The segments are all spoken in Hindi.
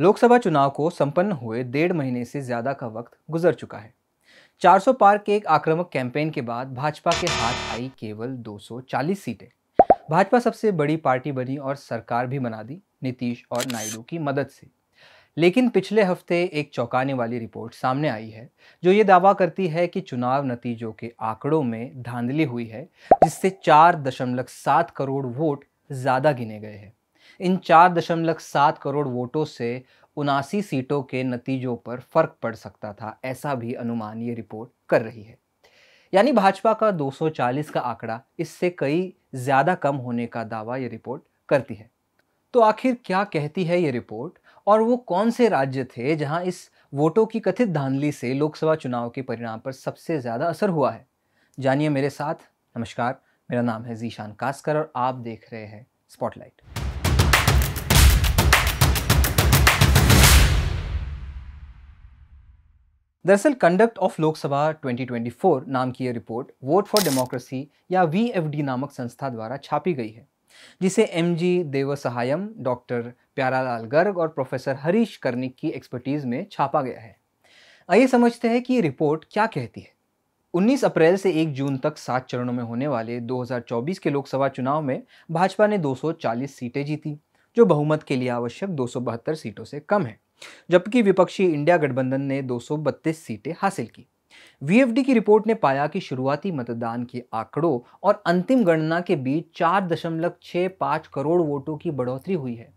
लोकसभा चुनाव को संपन्न हुए डेढ़ महीने से ज़्यादा का वक्त गुजर चुका है। 400 पार के एक आक्रामक कैंपेन के बाद भाजपा के हाथ आई केवल 240 सीटें। भाजपा सबसे बड़ी पार्टी बनी और सरकार भी बना दी नीतीश और नायडू की मदद से। लेकिन पिछले हफ्ते एक चौंकाने वाली रिपोर्ट सामने आई है जो ये दावा करती है कि चुनाव नतीजों के आंकड़ों में धांधली हुई है, जिससे 4.7 करोड़ वोट ज़्यादा गिने गए हैं। इन 4.7 करोड़ वोटों से 79 सीटों के नतीजों पर फर्क पड़ सकता था, ऐसा भी अनुमान ये रिपोर्ट कर रही है। यानी भाजपा का 240 का आंकड़ा इससे कई ज़्यादा कम होने का दावा ये रिपोर्ट करती है। तो आखिर क्या कहती है ये रिपोर्ट, और वो कौन से राज्य थे जहां इस वोटों की कथित धांधली से लोकसभा चुनाव के परिणाम पर सबसे ज़्यादा असर हुआ है? जानिए मेरे साथ। नमस्कार, मेरा नाम है जीशान कास्कर और आप देख रहे हैं स्पॉटलाइट। दरअसल कंडक्ट ऑफ लोक सभा 2024 नाम की यह रिपोर्ट वोट फॉर डेमोक्रेसी या VFD नामक संस्था द्वारा छापी गई है, जिसे M.G. देवसहायम, डॉक्टर प्यारा लाल गर्ग और प्रोफेसर हरीश कर्निक की एक्सपर्टीज़ में छापा गया है। आइए समझते हैं कि ये रिपोर्ट क्या कहती है। 19 अप्रैल से 1 जून तक 7 चरणों में होने वाले 2024 के लोकसभा चुनाव में भाजपा ने 240 सीटें जीती, जो बहुमत के लिए आवश्यक 272 सीटों से कम है, जबकि विपक्षी इंडिया गठबंधन ने 232 सीटें हासिल की। VFD की रिपोर्ट ने पाया कि शुरुआती मतदान के आंकड़ों और अंतिम गणना के बीच 4.65 करोड़ वोटों की बढ़ोतरी हुई है।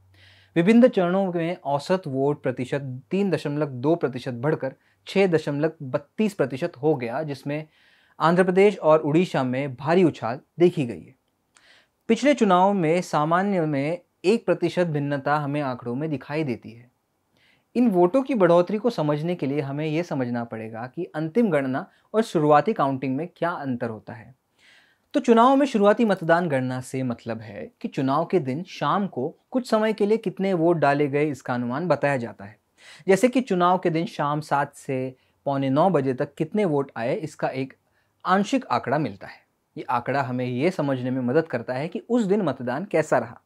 विभिन्न चरणों में औसत वोट प्रतिशत 3.2% बढ़कर 6.32% हो गया, जिसमें आंध्र प्रदेश और उड़ीसा में भारी उछाल देखी गई है। पिछले चुनाव में सामान्य में 1% भिन्नता हमें आंकड़ों में दिखाई देती है। इन वोटों की बढ़ोतरी को समझने के लिए हमें यह समझना पड़ेगा कि अंतिम गणना और शुरुआती काउंटिंग में क्या अंतर होता है। तो चुनाव में शुरुआती मतदान गणना से मतलब है कि चुनाव के दिन शाम को कुछ समय के लिए कितने वोट डाले गए, इसका अनुमान बताया जाता है। जैसे कि चुनाव के दिन शाम 7 से पौने 9 बजे तक कितने वोट आए, इसका एक आंशिक आंकड़ा मिलता है। ये आंकड़ा हमें ये समझने में मदद करता है कि उस दिन मतदान कैसा रहा।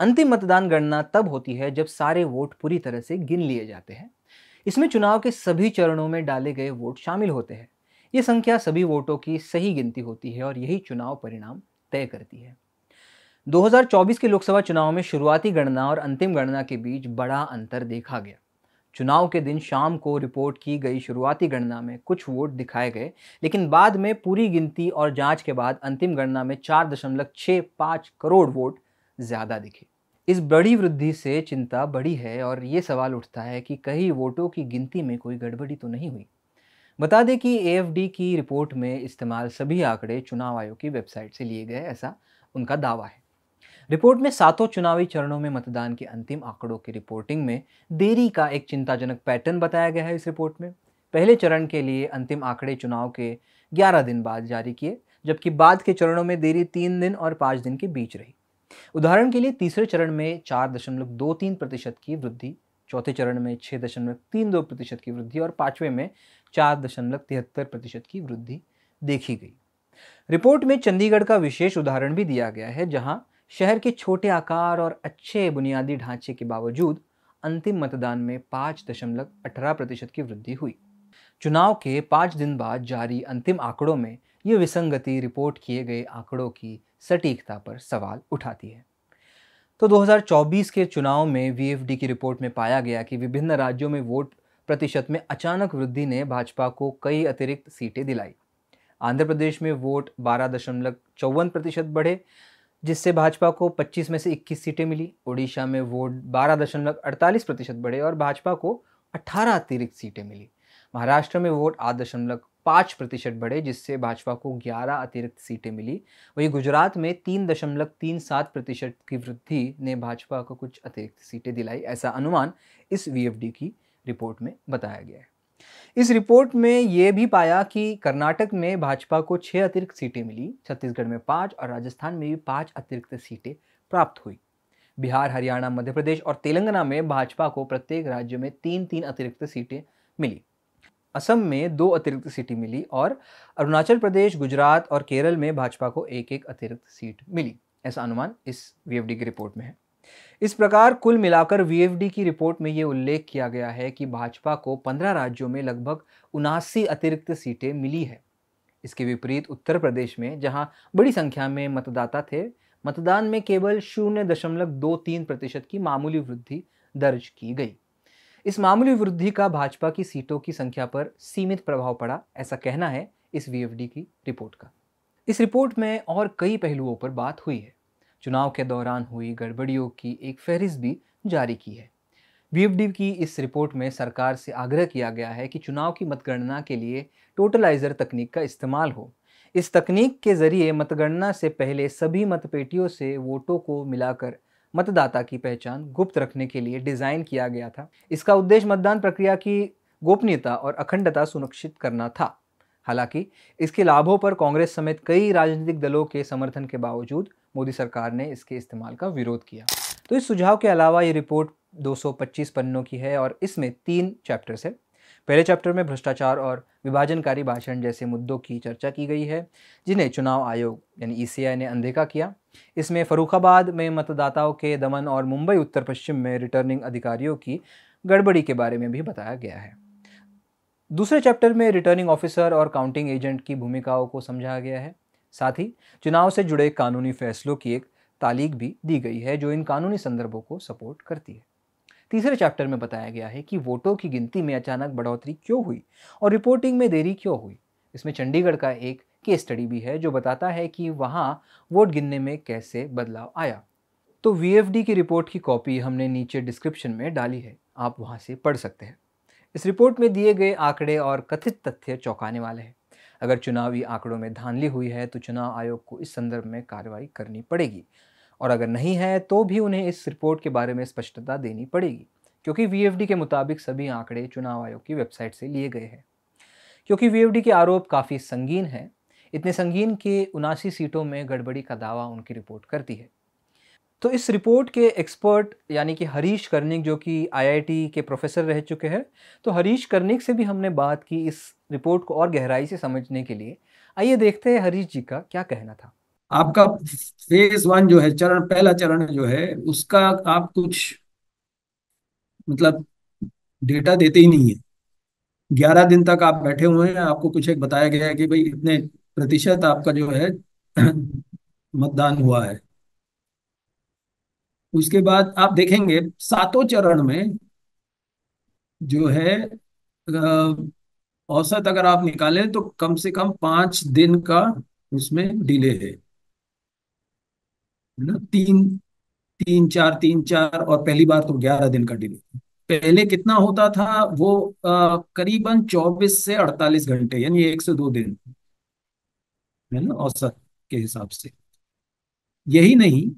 अंतिम मतदान गणना तब होती है जब सारे वोट पूरी तरह से गिन लिए जाते हैं। इसमें चुनाव के सभी चरणों में डाले गए वोट शामिल होते हैं। ये संख्या सभी वोटों की सही गिनती होती है और यही चुनाव परिणाम तय करती है। 2024 के लोकसभा चुनाव में शुरुआती गणना और अंतिम गणना के बीच बड़ा अंतर देखा गया। चुनाव के दिन शाम को रिपोर्ट की गई शुरुआती गणना में कुछ वोट दिखाए गए, लेकिन बाद में पूरी गिनती और जाँच के बाद अंतिम गणना में 4.65 करोड़ वोट ज़्यादा दिखे। इस बड़ी वृद्धि से चिंता बढ़ी है और ये सवाल उठता है कि कहीं वोटों की गिनती में कोई गड़बड़ी तो नहीं हुई। बता दें कि AFD की रिपोर्ट में इस्तेमाल सभी आंकड़े चुनाव आयोग की वेबसाइट से लिए गए, ऐसा उनका दावा है। रिपोर्ट में सातों चुनावी चरणों में मतदान के अंतिम आंकड़ों की रिपोर्टिंग में देरी का एक चिंताजनक पैटर्न बताया गया है। इस रिपोर्ट में पहले चरण के लिए अंतिम आंकड़े चुनाव के 11 दिन बाद जारी किए, जबकि बाद के चरणों में देरी 3 दिन और 5 दिन के बीच रही। उदाहरण के लिए तीसरे चरण में 4.23% की वृद्धि, चौथे चरण में 6.32% की वृद्धि और पांचवें में 4.73% की वृद्धि देखी गई। रिपोर्ट में चंडीगढ़ का विशेष उदाहरण भी दिया गया है, जहां शहर के छोटे आकार और अच्छे बुनियादी ढांचे के बावजूद अंतिम मतदान में 5.18% की वृद्धि हुई। चुनाव के 5 दिन बाद जारी अंतिम आंकड़ों में ये विसंगति रिपोर्ट किए गए आंकड़ों की सटीकता पर सवाल उठाती है। तो 2024 के चुनाव में VFD की रिपोर्ट में पाया गया कि विभिन्न राज्यों में वोट प्रतिशत में अचानक वृद्धि ने भाजपा को कई अतिरिक्त सीटें दिलाई। आंध्र प्रदेश में वोट 12.54% बढ़े, जिससे भाजपा को 25 में से 21 सीटें मिली। उड़ीसा में वोट 12.48% बढ़े और भाजपा को 18 अतिरिक्त सीटें मिली। महाराष्ट्र में वोट 8.5% बढ़े, जिससे भाजपा को 11 अतिरिक्त सीटें मिली। वहीं गुजरात में 3.37% की वृद्धि ने भाजपा को कुछ अतिरिक्त सीटें दिलाई, ऐसा अनुमान इस VFD की रिपोर्ट में बताया गया है। इस रिपोर्ट में यह भी पाया कि कर्नाटक में भाजपा को 6 अतिरिक्त सीटें मिली, छत्तीसगढ़ में 5 और राजस्थान में भी 5 अतिरिक्त सीटें प्राप्त हुई। बिहार, हरियाणा, मध्य प्रदेश और तेलंगाना में भाजपा को प्रत्येक राज्य में 3-3 अतिरिक्त सीटें मिली। असम में 2 अतिरिक्त सीटें मिली और अरुणाचल प्रदेश, गुजरात और केरल में भाजपा को 1-1 अतिरिक्त सीट मिली, ऐसा अनुमान इस VFD की रिपोर्ट में है। इस प्रकार कुल मिलाकर वीएफडी की रिपोर्ट में ये उल्लेख किया गया है कि भाजपा को 15 राज्यों में लगभग 79 अतिरिक्त सीटें मिली है। इसके विपरीत उत्तर प्रदेश में, जहां बड़ी संख्या में मतदाता थे, मतदान में केवल 0.23% की मामूली वृद्धि दर्ज की गई। इस मामूली वृद्धि का भाजपा की सीटों की संख्या पर सीमित प्रभाव पड़ा, ऐसा कहना है इस वीएफडी की रिपोर्ट का। इस रिपोर्ट में और कई पहलुओं पर बात हुई है। चुनाव के दौरान हुई गड़बड़ियों की एक फहरिस्त भी जारी की है। वीएफडी की इस रिपोर्ट में सरकार से आग्रह किया गया है कि चुनाव की मतगणना के लिए टोटलाइजर तकनीक का इस्तेमाल हो। इस तकनीक के जरिए मतगणना से पहले सभी मतपेटियों से वोटों को मिलाकर मतदाता की पहचान गुप्त रखने के लिए डिज़ाइन किया गया था। इसका उद्देश्य मतदान प्रक्रिया की गोपनीयता और अखंडता सुनिश्चित करना था। हालांकि इसके लाभों पर कांग्रेस समेत कई राजनीतिक दलों के समर्थन के बावजूद मोदी सरकार ने इसके इस्तेमाल का विरोध किया। तो इस सुझाव के अलावा ये रिपोर्ट 225 पन्नों की है और इसमें 3 चैप्टर्स है। पहले चैप्टर में भ्रष्टाचार और विभाजनकारी भाषण जैसे मुद्दों की चर्चा की गई है, जिन्हें चुनाव आयोग यानी ईसीआई ने अनदेखा किया। इसमें फर्रुखाबाद में मतदाताओं के दमन और मुंबई उत्तर पश्चिम में रिटर्निंग अधिकारियों की गड़बड़ी के बारे में भी बताया गया है। दूसरे चैप्टर में रिटर्निंग ऑफिसर और काउंटिंग एजेंट की भूमिकाओं को समझाया गया है। साथ ही चुनाव से जुड़े कानूनी फैसलों की एक तालीक भी दी गई है, जो इन कानूनी संदर्भों को सपोर्ट करती है। तीसरे चैप्टर में बताया गया है कि वोटों की गिनती में अचानक बढ़ोतरी क्यों हुई और रिपोर्टिंग में देरी क्यों हुई। इसमें चंडीगढ़ का एक केस स्टडी भी है, जो बताता है कि वहाँ वोट गिनने में कैसे बदलाव आया। तो वीएफडी की रिपोर्ट की कॉपी हमने नीचे डिस्क्रिप्शन में डाली है, आप वहाँ से पढ़ सकते हैं। इस रिपोर्ट में दिए गए आंकड़े और कथित तथ्य चौंकाने वाले हैं। अगर चुनावी आंकड़ों में धांधली हुई है तो चुनाव आयोग को इस संदर्भ में कार्रवाई करनी पड़ेगी, और अगर नहीं है तो भी उन्हें इस रिपोर्ट के बारे में स्पष्टता देनी पड़ेगी, क्योंकि वीएफडी के मुताबिक सभी आंकड़े चुनाव आयोग की वेबसाइट से लिए गए हैं। क्योंकि वीएफडी के आरोप काफ़ी संगीन हैं, इतने संगीन के 79 सीटों में गड़बड़ी का दावा उनकी रिपोर्ट करती है। तो इस रिपोर्ट के एक्सपर्ट यानी कि हरीश कर्निक, जो कि आईआईटी के प्रोफेसर रह चुके हैं, तो हरीश कर्निक से भी हमने बात की इस रिपोर्ट को और गहराई से समझने के लिए। आइए देखते हैं हरीश जी का क्या कहना था। आपका फेज 1 जो है, पहला चरण जो है, उसका आप कुछ मतलब डेटा देते ही नहीं है। 11 दिन तक आप बैठे हुए हैं, आपको कुछ एक बताया गया है कि भाई इतने प्रतिशत आपका जो है मतदान हुआ है। उसके बाद आप देखेंगे 7 चरण में जो है औसत अगर आप निकालें तो कम से कम 5 दिन का उसमें डिले है ना, 3-4 और पहली बार तो 11 दिन का डिले। पहले कितना होता था वो करीबन 24 से 48 घंटे यानी 1 से 2 दिन है ना औसत के हिसाब से। यही नहीं,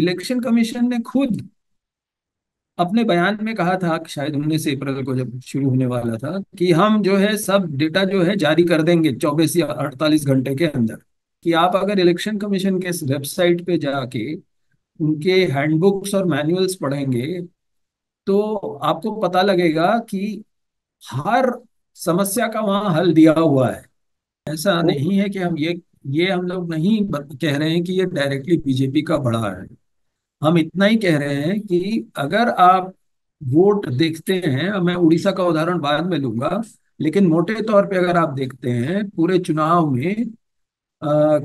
इलेक्शन कमीशन ने खुद अपने बयान में कहा था, शायद 19 अप्रैल को जब शुरू होने वाला था, कि हम जो है सब डेटा जो है जारी कर देंगे 24 या 48 घंटे के अंदर। कि आप अगर इलेक्शन कमीशन के वेबसाइट पे जाके उनके हैंडबुक्स और मैनुअल्स पढ़ेंगे तो आपको पता लगेगा कि हर समस्या का वहाँ हल दिया हुआ है। ऐसा नहीं है कि हम लोग नहीं कह रहे हैं कि ये डायरेक्टली बीजेपी का बड़ा है। हम इतना ही कह रहे हैं कि अगर आप वोट देखते हैं, मैं उड़ीसा का उदाहरण बाद में लूंगा, लेकिन मोटे तौर पे अगर आप देखते हैं पूरे चुनाव में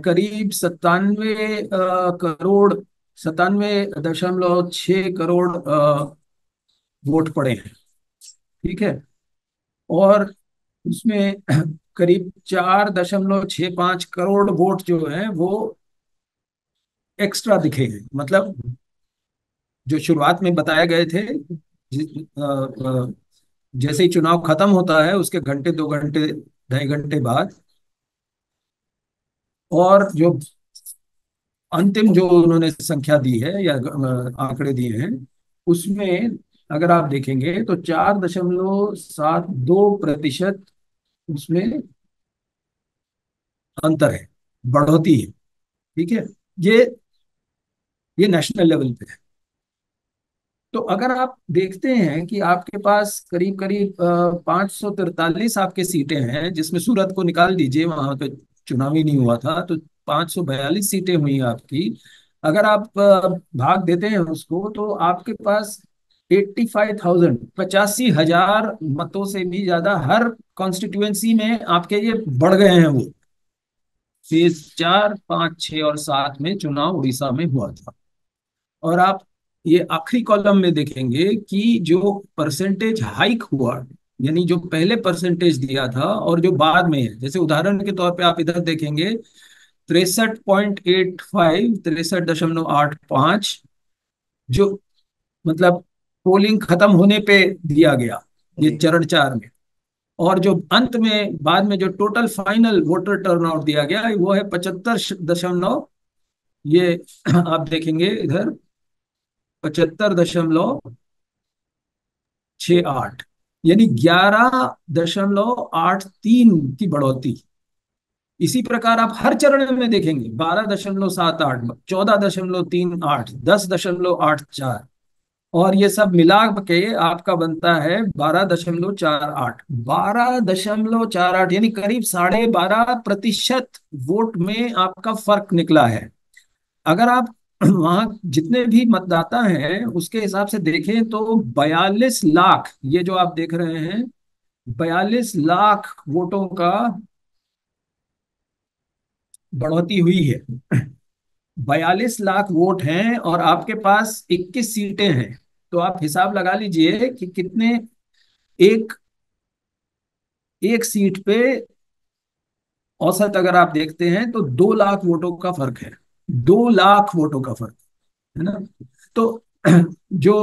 करीब 97.6 करोड़ वोट पड़े हैं, ठीक है, और उसमें करीब 4.65 करोड़ वोट जो है वो एक्स्ट्रा दिखे हैं। मतलब जो शुरुआत में बताए गए थे, जैसे ही चुनाव खत्म होता है उसके घंटे 2 घंटे 2.5 घंटे बाद, और जो अंतिम जो उन्होंने संख्या दी है या आंकड़े दिए हैं उसमें अगर आप देखेंगे तो 4.72% उसमें अंतर है, बढ़ोतरी है, ठीक है। ये नेशनल लेवल पे है। तो अगर आप देखते हैं कि आपके पास करीब करीब 543 आपके सीटें हैं, जिसमें सूरत को निकाल दीजिए, वहां पे चुनाव ही नहीं हुआ था, तो 542 सीटें हुई आपकी, अगर आप भाग देते हैं उसको तो आपके पास 85,000 मतों से भी ज्यादा हर कॉन्स्टिट्यूएंसी में आपके ये बढ़ गए हैं। वो फेज 4, 5, 6 और 7 में चुनाव उड़ीसा में हुआ था। और आप ये आखिरी कॉलम में देखेंगे कि जो परसेंटेज हाइक हुआ, यानी जो पहले परसेंटेज दिया था और जो बाद में है, जैसे उदाहरण के तौर पे आप इधर देखेंगे 63.85, 63.85 जो मतलब पोलिंग खत्म होने पे दिया गया, ये चरण 4 में। और जो अंत में बाद में जो टोटल फाइनल वोटर टर्नआउट दिया गया वो है 75.9, ये आप देखेंगे इधर 75.68, यानी 11.83 की बढ़ोतरी। इसी प्रकार आप हर चरण में देखेंगे 12.78, 14.38, 10.84 और ये सब मिला के आपका बनता है 12.48। 12.48 यानी करीब 12.5% वोट में आपका फर्क निकला है। अगर आप वहां जितने भी मतदाता हैं उसके हिसाब से देखें तो 42 लाख, ये जो आप देख रहे हैं 42 लाख वोटों का बढ़ोतरी हुई है। 42 लाख वोट हैं और आपके पास 21 सीटें हैं, तो आप हिसाब लगा लीजिए कि कितने एक सीट पे औसत अगर आप देखते हैं तो 2 लाख वोटों का फर्क है। 2 लाख वोटों का फर्क है ना। तो जो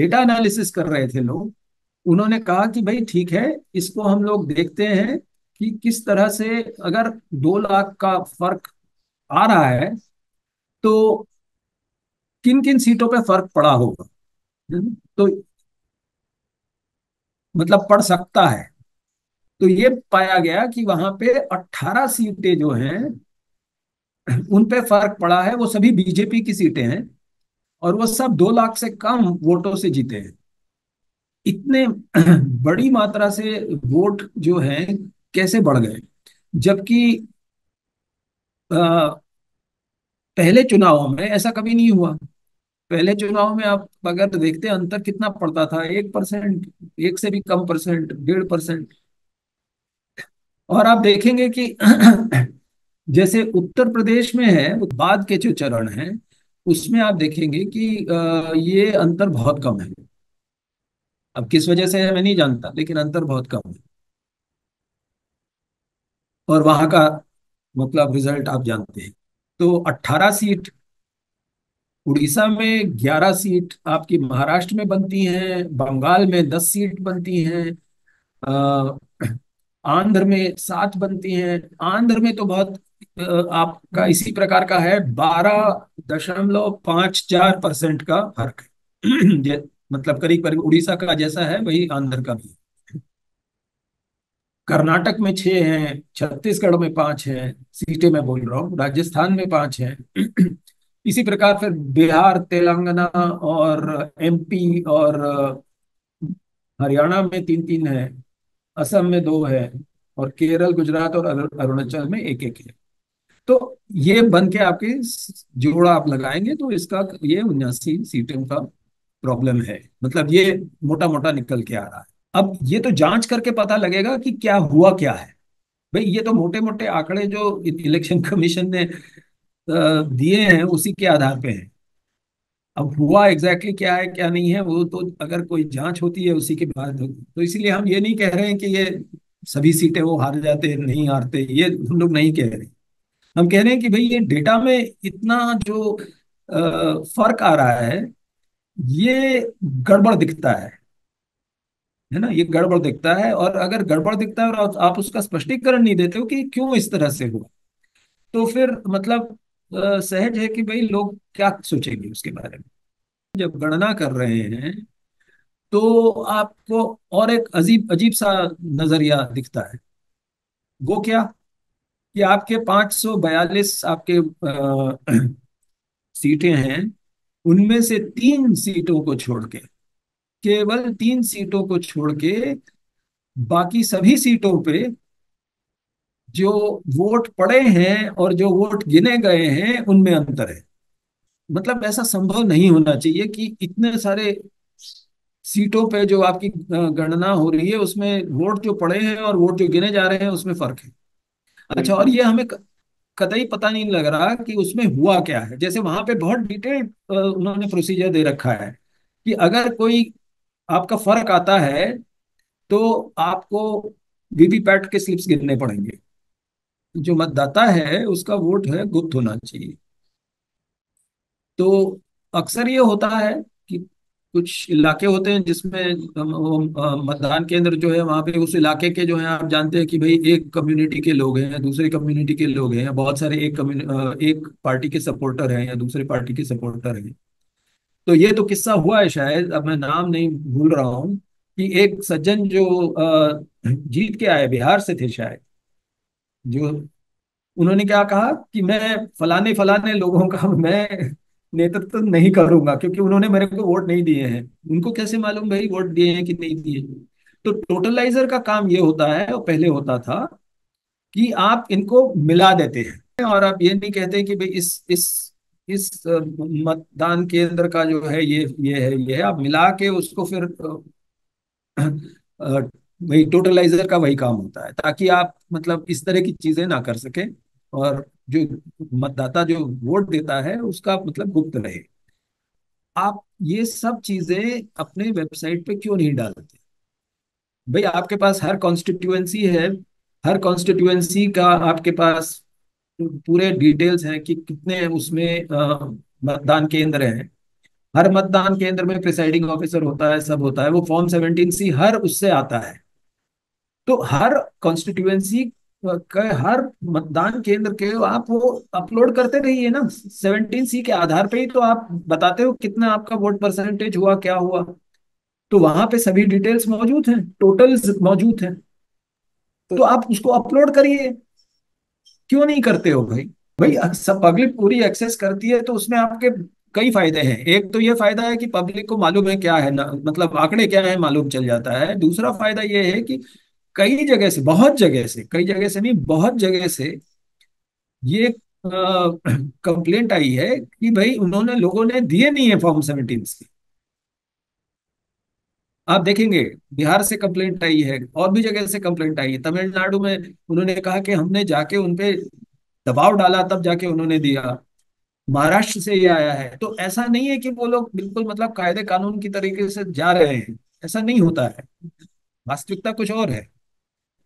डेटा एनालिसिस कर रहे थे लोग, उन्होंने कहा कि भाई ठीक है, इसको हम लोग देखते हैं कि किस तरह से अगर 2 लाख का फर्क आ रहा है तो किन किन सीटों पे फर्क पड़ा होगा, तो मतलब पड़ सकता है। तो ये पाया गया कि वहां पे 18 सीटें जो हैं उन पे फर्क पड़ा है, वो सभी बीजेपी की सीटें हैं और वो सब 2 लाख से कम वोटों से जीते हैं। इतने बड़ी मात्रा से वोट जो है कैसे बढ़ गए, जबकि पहले चुनावों में ऐसा कभी नहीं हुआ। पहले चुनाव में आप अगर देखते अंतर कितना पड़ता था, 1%, 1 से भी कम परसेंट, 1.5%। और आप देखेंगे कि जैसे उत्तर प्रदेश में है, बाद के जो चरण हैं उसमें आप देखेंगे कि ये अंतर बहुत कम है। अब किस वजह से है मैं नहीं जानता, लेकिन अंतर बहुत कम है और वहां का मतलब रिजल्ट आप जानते हैं। तो 18 सीट उड़ीसा में, 11 सीट आपकी महाराष्ट्र में बनती हैं, बंगाल में 10 सीट बनती हैं, आंध्र में 7 बनती हैं। आंध्र में तो बहुत आपका इसी प्रकार का है, 12.54% का फर्क है। मतलब करीब करीब उड़ीसा का जैसा है वही आंध्र का भी है। कर्नाटक में 6 हैं, छत्तीसगढ़ में 5 हैं, सीटें मैं बोल रहा हूँ, राजस्थान में 5 हैं। इसी प्रकार फिर बिहार, तेलंगाना और एमपी और हरियाणा में 3-3 हैं, असम में 2 हैं और केरल, गुजरात और अरुणाचल में 1-1 है। तो ये बन के आपके जोड़ा आप लगाएंगे तो इसका ये 79 सीटों का प्रॉब्लम है। मतलब ये मोटा मोटा निकल के आ रहा है। अब ये तो जांच करके पता लगेगा कि क्या हुआ क्या है। भाई ये तो मोटे मोटे आंकड़े जो इलेक्शन कमीशन ने दिए हैं उसी के आधार पे है। अब हुआ एग्जैक्टली क्या है क्या नहीं है वो तो अगर कोई जांच होती है उसी के बाद होगी। तो इसीलिए हम ये नहीं कह रहे हैं कि ये सभी सीटें वो हार जाते नहीं हारते, ये हम लोग नहीं कह रहे। हम कह रहे हैं कि भाई ये डेटा में इतना जो फर्क आ रहा है ये गड़बड़ दिखता है ना, ये गड़बड़ दिखता है। और अगर गड़बड़ दिखता है और आप उसका स्पष्टीकरण नहीं देते हो कि क्यों इस तरह से हुआ, तो फिर मतलब सहज है कि भाई लोग क्या सोचेंगे उसके बारे में। जब गणना कर रहे हैं तो आपको और एक अजीब अजीब सा नजरिया दिखता है। वो क्या कि आपके 542 आपके सीटें हैं, उनमें से 3 सीटों को छोड़ के, केवल 3 सीटों को छोड़ के बाकी सभी सीटों पे जो वोट पड़े हैं और जो वोट गिने गए हैं उनमें अंतर है। मतलब ऐसा संभव नहीं होना चाहिए कि इतने सारे सीटों पे जो आपकी गणना हो रही है उसमें वोट जो पड़े हैं और वोट जो गिने जा रहे हैं उसमें फर्क है। अच्छा, और ये हमें कतई पता नहीं लग रहा कि उसमें हुआ क्या है। जैसे वहां पे बहुत डिटेल्ड उन्होंने प्रोसीजर दे रखा है कि अगर कोई आपका फर्क आता है तो आपको वीवीपैट के स्लिप्स गिनने पड़ेंगे। जो मतदाता है उसका वोट है गुप्त होना चाहिए। तो अक्सर ये होता है कि कुछ इलाके होते हैं जिसमें मतदान केंद्र जो है वहाँ पे उस इलाके के जो है आप जानते हैं कि भाई एक कम्युनिटी के लोग हैं, दूसरे कम्युनिटी के लोग हैं, बहुत सारे एक पार्टी के सपोर्टर हैं या दूसरे पार्टी के सपोर्टर हैं। तो ये तो किस्सा हुआ है शायद, अब मैं नाम नहीं भूल रहा हूँ, कि एक सज्जन जो जीत के आए बिहार से थे शायद, जो उन्होंने क्या कहा कि मैं फलाने फलाने लोगों का मैं नेतृत्व तो नहीं करूंगा क्योंकि उन्होंने मेरे को वोट नहीं दिए हैं। उनको कैसे मालूम भाई वोट दिए हैं कि नहीं दिए। तो टोटलाइजर का काम ये होता है और पहले होता था कि आप इनको मिला देते हैं और आप ये नहीं कहते कि भाई इस मतदान केंद्र का जो है ये है। आप मिला के उसको फिर वही टोटलाइजर का वही काम होता है ताकि आप मतलब इस तरह की चीजें ना कर सके और जो मतदाता जो वोट देता है उसका मतलब गुप्त रहे। आप ये सब चीजें अपने वेबसाइट पे क्यों नहीं डालते भाई। आपके पास हर कॉन्स्टिट्यूएंसी है, हर कॉन्स्टिट्यूएंसी का आपके पास पूरे डिटेल्स हैं कि कितने उसमें मतदान केंद्र हैं, हर मतदान केंद्र में प्रिसाइडिंग ऑफिसर होता है, सब होता है। वो फॉर्म 17C हर उससे आता है। तो हर कॉन्स्टिट्यूएंसी हर मतदान केंद्र के आप वो अपलोड करते रहिए ना। 17C के आधार पे ही तो आप बताते हो कितना आपका वोट परसेंटेज हुआ, क्या हुआ। तो वहां पे सभी डिटेल्स मौजूद हैं, टोटल्स मौजूद हैं। तो आप उसको अपलोड करिए, क्यों नहीं करते हो भाई। भाई सब पब्लिक पूरी एक्सेस करती है तो उसमें आपके कई फायदे हैं। एक तो ये फायदा है कि पब्लिक को मालूम है क्या है ना, मतलब आंकड़े क्या है मालूम चल जाता है। दूसरा फायदा ये है कि कई जगह से ये कंप्लेंट आई है कि भाई लोगों ने दिए नहीं है फॉर्म 17C। आप देखेंगे बिहार से कंप्लेंट आई है, और भी जगह से कंप्लेंट आई है। तमिलनाडु में उन्होंने कहा कि हमने जाके उनपे दबाव डाला तब जाके उन्होंने दिया। महाराष्ट्र से ये आया है। तो ऐसा नहीं है कि वो लोग बिल्कुल मतलब कायदे कानून की तरीके से जा रहे हैं, ऐसा नहीं होता है। वास्तविकता कुछ और है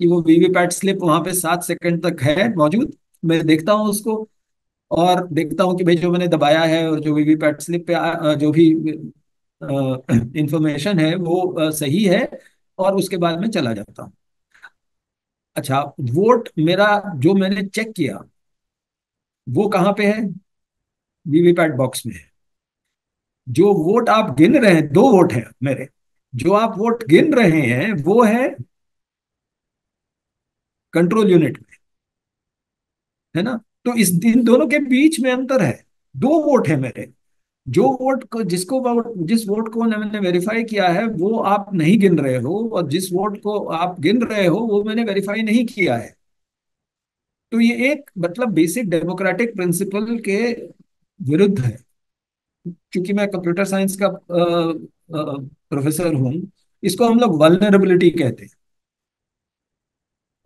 कि वो वीवीपैट स्लिप वहां पे 7 सेकंड तक है मौजूद। मैं देखता हूँ उसको और देखता हूँ कि भाई जो मैंने दबाया है और जो वीवीपैट स्लिप पे जो भी इंफॉर्मेशन है वो सही है, और उसके बाद में चला जाता हूँ। अच्छा, वोट मेरा जो मैंने चेक किया वो कहाँ पे है, वीवीपैट बॉक्स में है। जो वोट आप गिन रहे हैं, 2 वोट हैं मेरे, जो आप वोट गिन रहे हैं वो है कंट्रोल यूनिट में, है ना। तो इन दोनों के बीच में अंतर है, 2 वोट है मेरे। जिस वोट को मैंने वेरीफाई किया है वो आप नहीं गिन रहे हो, और जिस वोट को आप गिन रहे हो वो मैंने वेरीफाई नहीं किया है। तो ये एक मतलब बेसिक डेमोक्रेटिक प्रिंसिपल के विरुद्ध है। क्योंकि मैं कंप्यूटर साइंस का प्रोफेसर हूं, इसको हम लोग वल्नरेबिलिटी कहते हैं।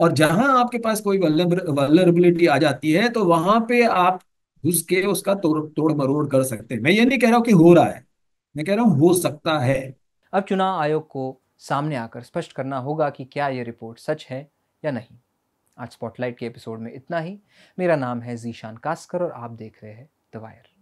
और जहां आपके पास कोई वल्नरेबिलिटी आ जाती है तो वहां पे आप घुस के उसका तोड़ मरोड़ कर सकते हैं। मैं ये नहीं कह रहा हूं कि हो रहा है, मैं कह रहा हूं हो सकता है। अब चुनाव आयोग को सामने आकर स्पष्ट करना होगा कि क्या ये रिपोर्ट सच है या नहीं। आज स्पॉटलाइट के एपिसोड में इतना ही। मेरा नाम है जीशान कास्कर और आप देख रहे हैं द वायर।